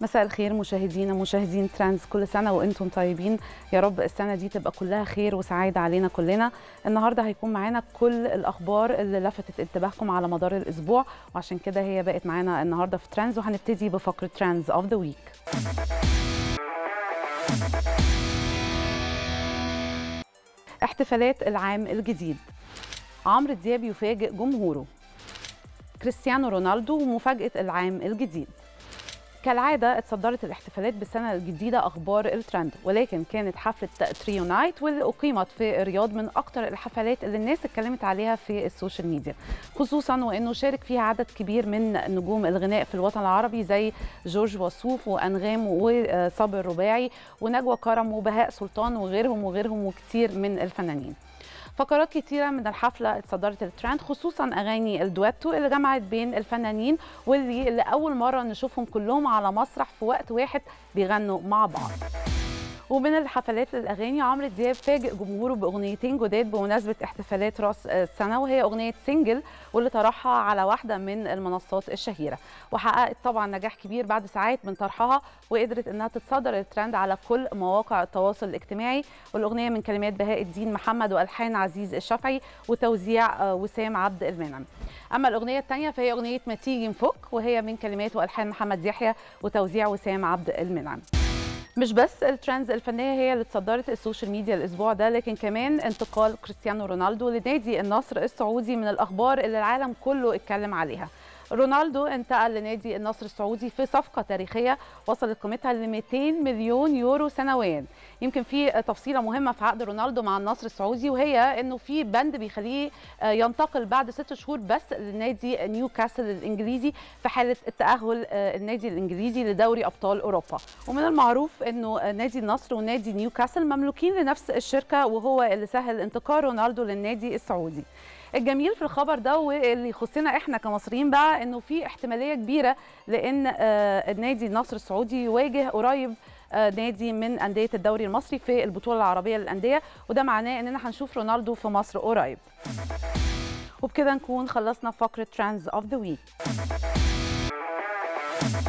مساء الخير مشاهدينا مشاهدين ترانز، كل سنة وانتم طيبين. يا رب السنة دي تبقى كلها خير وسعادة علينا كلنا. النهاردة هيكون معانا كل الأخبار اللي لفتت انتباهكم على مدار الأسبوع، وعشان كده هي بقت معانا النهاردة في ترانز. وهنبتدي بفقرة ترانز أوف ذا ويك. احتفالات العام الجديد، عمرو دياب يفاجئ جمهوره، كريستيانو رونالدو ومفاجأة العام الجديد. كالعادة اتصدرت الاحتفالات بالسنة الجديدة أخبار الترند، ولكن كانت حفلة تريو نايت واللي أقيمت في الرياض من أكتر الحفلات اللي الناس اتكلمت عليها في السوشيال ميديا، خصوصا وأنه شارك فيها عدد كبير من نجوم الغناء في الوطن العربي زي جورج وصوف وأنغام وصابر الرباعي ونجوى كرم وبهاء سلطان وغيرهم وكتير من الفنانين. فقرات كتيرة من الحفلة اتصدرت الترند، خصوصا أغاني الدويتو اللي جمعت بين الفنانين واللي لأول مرة نشوفهم كلهم على مسرح في وقت واحد بيغنوا مع بعض. ومن الحفلات للأغاني، عمرو دياب فاجئ جمهوره بأغنيتين جداد بمناسبة احتفالات رأس السنة، وهي أغنية سنجل واللي طرحها على واحدة من المنصات الشهيرة، وحققت طبعا نجاح كبير بعد ساعات من طرحها، وقدرت أنها تتصدر الترند على كل مواقع التواصل الاجتماعي. والأغنية من كلمات بهاء الدين محمد وألحان عزيز الشفعي وتوزيع وسام عبد المنعم. أما الأغنية الثانية فهي أغنية ما تيجي نفك، وهي من كلمات وألحان محمد يحيى وتوزيع وسام عبد المنعم. مش بس الترندز الفنيه هي اللي اتصدرت السوشيال ميديا الاسبوع ده، لكن كمان انتقال كريستيانو رونالدو لنادي النصر السعودي من الاخبار اللي العالم كله اتكلم عليها. رونالدو انتقل لنادي النصر السعودي في صفقه تاريخيه وصلت قيمتها ل 200 مليون يورو سنويا. يمكن في تفصيله مهمه في عقد رونالدو مع النصر السعودي، وهي انه في بند بيخليه ينتقل بعد 6 شهور بس لنادي نيوكاسل الانجليزي في حاله التاهل النادي الانجليزي لدوري ابطال اوروبا. ومن المعروف انه نادي النصر ونادي نيوكاسل مملوكين لنفس الشركه، وهو اللي سهل انتقال رونالدو للنادي السعودي. الجميل في الخبر ده واللي يخصنا احنا كمصريين بقى، انه في احتماليه كبيره لان نادي النصر السعودي يواجه قريب نادي من انديه الدوري المصري في البطوله العربيه للانديه، وده معناه اننا هنشوف رونالدو في مصر قريب. وبكده نكون خلصنا فقره ترانز اوف ذا ويك.